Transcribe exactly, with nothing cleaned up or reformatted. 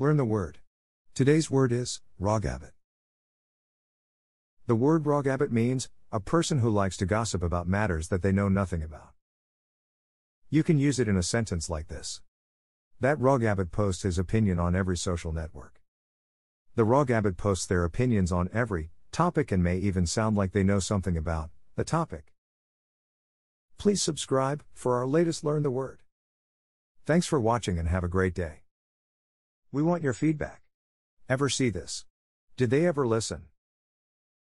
Learn the word. Today's word is Rawgabbit. The word Rawgabbit means a person who likes to gossip about matters that they know nothing about. You can use it in a sentence like this. That Rawgabbit posts his opinion on every social network. The Rawgabbit posts their opinions on every topic and may even sound like they know something about the topic. Please subscribe for our latest Learn the Word. Thanks for watching and have a great day. We want your feedback. Ever see this? Did they ever listen?